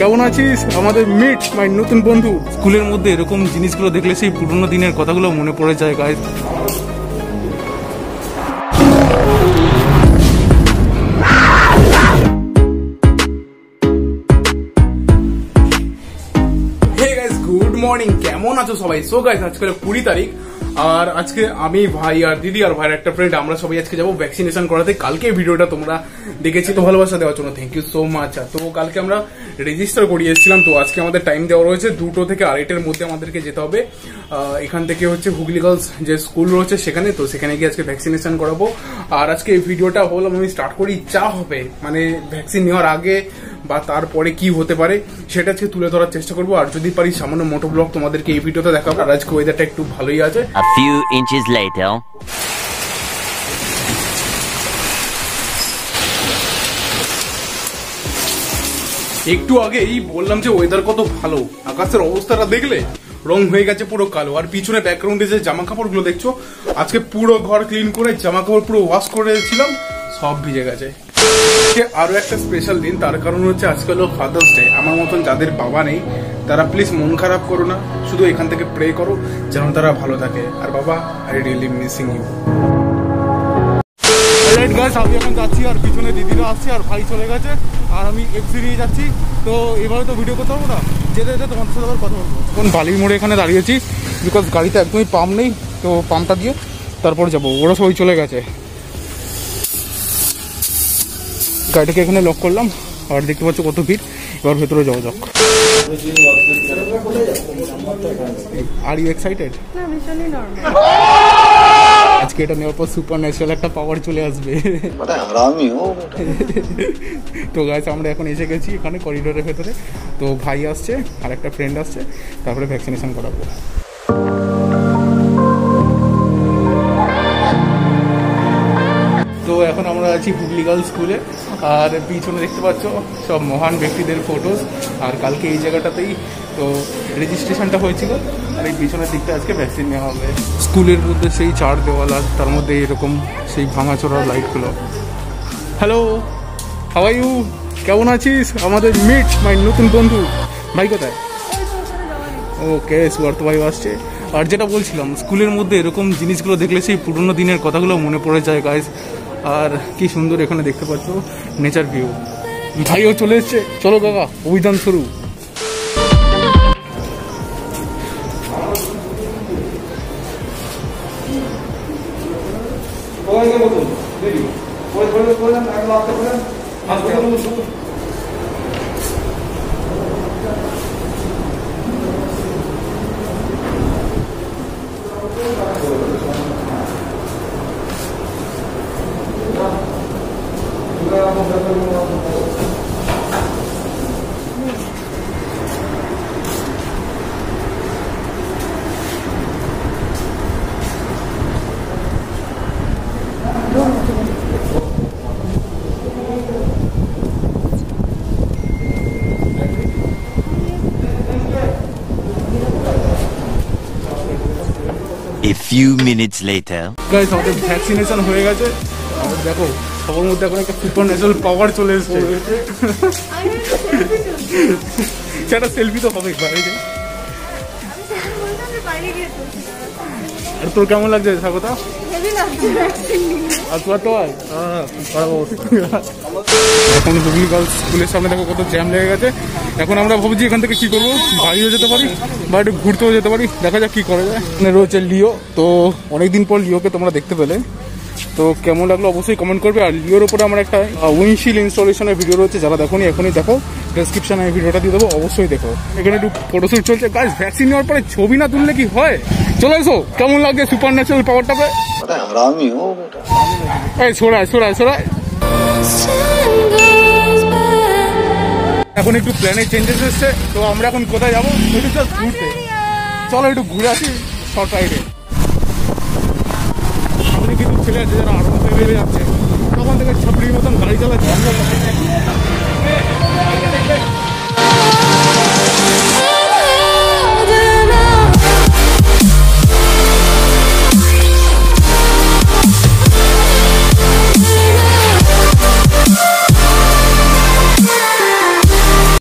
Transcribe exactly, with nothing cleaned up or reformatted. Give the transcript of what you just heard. কেমন আছিস আমাদের মিট মাই নতুন বন্ধু। স্কুলের মধ্যে এরকম জিনিসগুলো দেখলে সেই পুরনো দিনের কথাগুলো মনে পড়ে যায় গাইস। মর্নিং, কেমন আছো সবাই? সো গাইস আজকে কুড়ি তারিখ আর আজকে আমি ভাই আর দিদি আর ভাইয়ের একটা ফ্রেন্ড আমরা সবাই আজকে যাবো ভ্যাকসিনেশন করাতে। কালকে ভিডিওটা তোমরা দেখেছি তো, ভালোবাসা দেওয়ার জন্য থ্যাংক ইউ সো মাচ। তো কালকে আমরা রেজিস্টার করিয়ে এসেছিলাম, তো আজকে আমাদের টাইম দেওয়া রয়েছে দুটো থেকে আড়াইটের মধ্যে আমাদেরকে যেতে হবে। এখান থেকে হচ্ছে হুগলি গার্লস যে স্কুল রয়েছে সেখানে, তো সেখানে গিয়ে আজকে ভ্যাকসিনেশন করাবো। আর আজকে এই ভিডিওটা হলো আমি স্টার্ট করি যা হবে মানে ভ্যাকসিন নেওয়ার আগে বা তারপরে কি হতে পারে সেটা আজকে তুলে ধরার চেষ্টা করবো। আর যদি পারি সামান্য মোটো ব্লগ তোমাদেরকে এই ভিডিওতে দেখাবো। আর আজকে ওয়েদারটা একটু ভালোই আছে। A few inches later. একটু আগেই বললাম যে ওয়েদার কত ভালো, আকাশের অবস্থাটা দেখলে রং হয়ে গেছে পুরো কালো। আর পিছনে ব্যাকগ্রাউন্ডে যে জামা কাপড়গুলো দেখছো, আজকে পুরো ঘর ক্লিন করে জামা কাপড় পুরো ওয়াশ করে এসেছিলাম, সব ভিজে গেছে। আরো একটা স্পেশাল দিন, তার কারণ হচ্ছে আজকে হলো ফাদার্স ডে। আমার মতন যাদের বাবা নেই তারা প্লিজ মন খারাপ করো না, শুধু এখান থেকে প্রে করো যেন তারা ভালো থাকে। আর বাবা I really missing you. Alright guys, আমি এখন যাচ্ছি আর পিছনে দিদিরা আসছে আর ভাই চলে গেছে আর আমি এফসি নিয়ে যাচ্ছি। তো এবারে তো ভিডিও করতে পারবো না, যেতে যেতে তোমার সাথে আবার কথা বলবো। এখন বালির মোড়ে এখানে দাঁড়িয়েছি বিকজ গাড়িতে একদমই পাম্প নেই, তো পাম্পটা দিয়ে তারপর যাবো। ওরা সবাই চলে গেছে, গাড়িটাকে এখানে লক করলাম। আর দেখতে পাচ্ছ কত ভিড়, এবার ভেতরে যাওয়া যাক। Are you excited? না, ভীষণই নরমাল। আজকে এটা নেওয়ার পর সুপার ন্যাচারাল একটা পাওয়ার চলে আসবে। তো গাইস আমরা এখন এসে গেছি এখানে করিডোরের ভেতরে, তো ভাই আসছে আর একটা ফ্রেন্ড আসছে, তারপরে ভ্যাকসিনেশন করাবো। তো এখন আমরা আছি হুগলি গার্লস স্কুলে আর পিছনে দেখতে পাচ্ছ সব মহান ব্যক্তিদের ফটোস। আর কালকে এই জায়গাটাতেই তো রেজিস্ট্রেশনটা হয়েছিল আর এই পিছনের দিকটা আজকে ভ্যাকসিন নেওয়া হবে। স্কুলের মধ্যে সেই চার দেওয়াল আর তার মধ্যে এরকম সেই ভাঙাচোরা লাইটগুলো। Hello, how are you? কেমন আছিস আমাদের মিট মাই নতুন বন্ধু? ভাই কোথায়? ওকে, সুয়ার্থ ভাই আসছে। আর যেটা বলছিলাম স্কুলের মধ্যে এরকম জিনিসগুলো দেখলে সেই পুরনো দিনের কথাগুলো মনে পড়ে যায় গাইস। আর কি সুন্দর এখানে দেখতে পাচ্ছ নেচার ভিউ। ভাইও চলে এসছে, চলো কাকা অভিযান শুরু। A few minutes later. Guys, আমাদের ভ্যাকসিনেশন হয়ে গেছে। দেখো সবার মধ্যে এখন একটা সুপার ন্যাচারাল পাওয়ার চলে এসেছে। সেটা সেলফি তো হবে একবার। আর তোর কেমন লাগছে স্বাগতা? এখন হুগলি গার্লস স্কুলের সামনে দেখো কত জ্যাম লেগে গেছে। এখন আমরা ভাবছি এখান থেকে কি করবো, বাড়িও যেতে পারি বা একটু ঘুরতেও যেতে পারি, দেখা যাক কি করা যায়। মানে রয়েছে লিও, তো অনেকদিন পর লিওকে তোমরা দেখতে পেলে, তো কেমন লাগলো অবশ্যই কমেন্ট করবে। আর লিওর উপরে আমার একটা উইন্ডশিল্ড ইনস্টলেশনের ভিডিও রয়েছে, যারা দেখোনি এখনই দেখো, ডেসক্রিপশনে আমি ভিডিওটা দিয়ে দেবো, অবশ্যই দেখো। এখানে একটু ফটোশুট চলছে গাইস, ভ্যাকসিন নেওয়ার পরে ছবি না তুললে কি হয়? চলে এসো, কেমন লাগছে সুপার ন্যাচারাল পাওয়ারটা? এই সরাই সরাই সরাই। এখন একটু প্ল্যানের চেঞ্জেস হচ্ছে, তো আমরা এখন কোথায় যাবো একটু ঘুরতে, চলো একটু ঘুরে আসি শর্ট রাইডে। কিন্তু ছেলে আছে যারা আরো বেড়ে যাচ্ছে, তখন থেকে ছাপড়ির মতন গাড়ি চালাচ্ছে।